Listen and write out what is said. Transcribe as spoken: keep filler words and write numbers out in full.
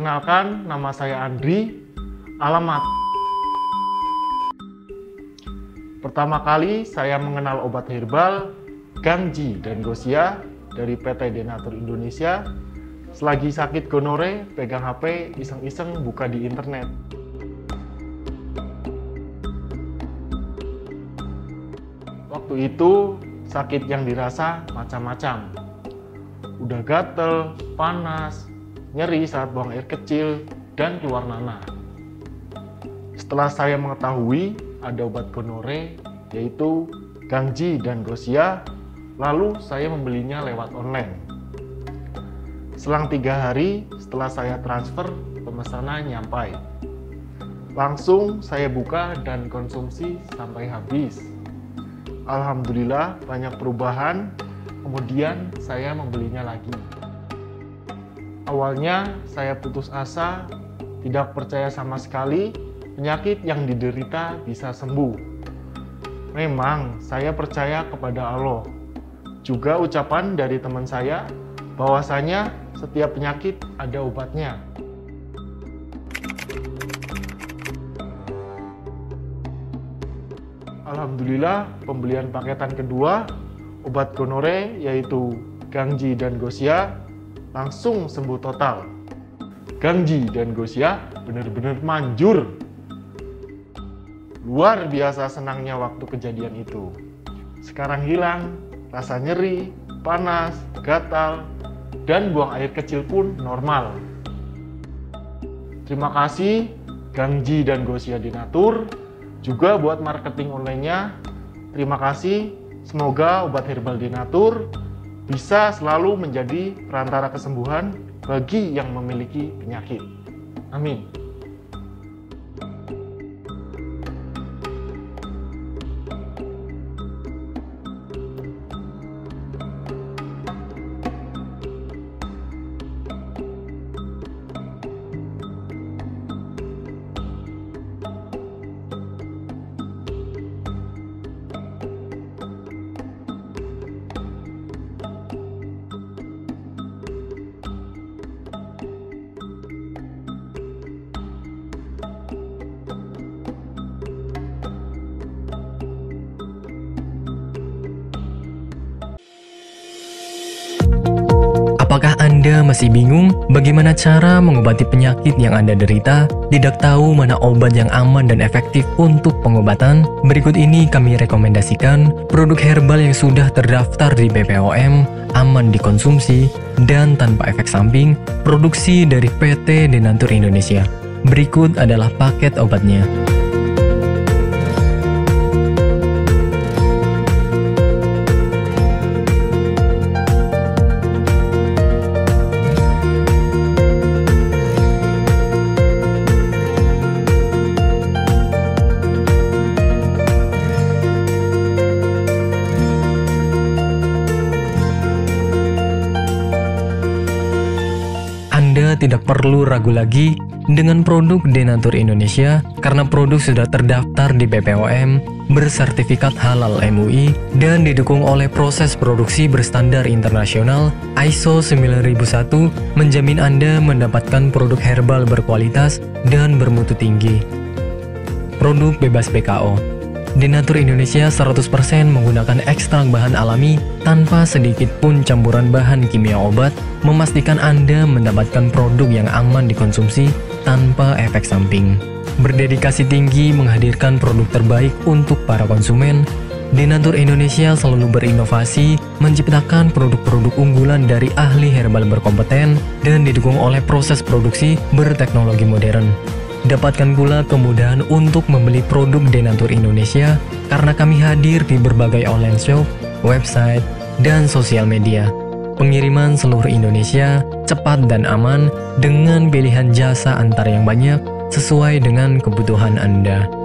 Kenalkan, nama saya Andri. Alamat. Pertama kali saya mengenal obat herbal Gangjie dan Ghosiah dari P T De Nature Indonesia. Selagi sakit gonore, pegang H P, iseng-iseng buka di internet. Waktu itu, sakit yang dirasa macam-macam. Udah gatel, panas, nyeri saat buang air kecil, dan keluar nanah. Setelah saya mengetahui ada obat gonore, yaitu Gangjie dan Ghosiah, lalu saya membelinya lewat online. Selang tiga hari setelah saya transfer, pemesanan nyampai. Langsung saya buka dan konsumsi sampai habis. Alhamdulillah banyak perubahan, kemudian saya membelinya lagi. Awalnya saya putus asa, tidak percaya sama sekali penyakit yang diderita bisa sembuh. Memang saya percaya kepada Allah. Juga ucapan dari teman saya bahwasanya setiap penyakit ada obatnya. Alhamdulillah pembelian paketan kedua obat gonore yaitu Gangjie dan Ghosiah langsung sembuh total. Gangjie dan Ghosiah benar-benar manjur. Luar biasa senangnya waktu kejadian itu. Sekarang hilang, rasa nyeri, panas, gatal, dan buang air kecil pun normal. Terima kasih Gangjie dan Ghosiah De Nature, juga buat marketing online-nya. Terima kasih, semoga obat herbal De Nature bisa selalu menjadi perantara kesembuhan bagi yang memiliki penyakit. Amin. Apakah Anda masih bingung bagaimana cara mengobati penyakit yang Anda derita? Tidak tahu mana obat yang aman dan efektif untuk pengobatan? Berikut ini kami rekomendasikan produk herbal yang sudah terdaftar di B P O M, aman dikonsumsi, dan tanpa efek samping, produksi dari P T De Nature Indonesia. Berikut adalah paket obatnya. Tidak perlu ragu lagi dengan produk De Nature Indonesia karena produk sudah terdaftar di B P O M, bersertifikat halal M U I, dan didukung oleh proses produksi berstandar internasional I S O sembilan ribu satu, menjamin Anda mendapatkan produk herbal berkualitas dan bermutu tinggi. Produk bebas B K O. De Nature Indonesia seratus persen menggunakan ekstrak bahan alami tanpa sedikit pun campuran bahan kimia obat, memastikan Anda mendapatkan produk yang aman dikonsumsi tanpa efek samping. Berdedikasi tinggi menghadirkan produk terbaik untuk para konsumen, De Nature Indonesia selalu berinovasi, menciptakan produk-produk unggulan dari ahli herbal berkompeten, dan didukung oleh proses produksi berteknologi modern. Dapatkan pula kemudahan untuk membeli produk De Nature Indonesia karena kami hadir di berbagai online shop, website, dan sosial media. Pengiriman seluruh Indonesia cepat dan aman dengan pilihan jasa antar yang banyak sesuai dengan kebutuhan Anda.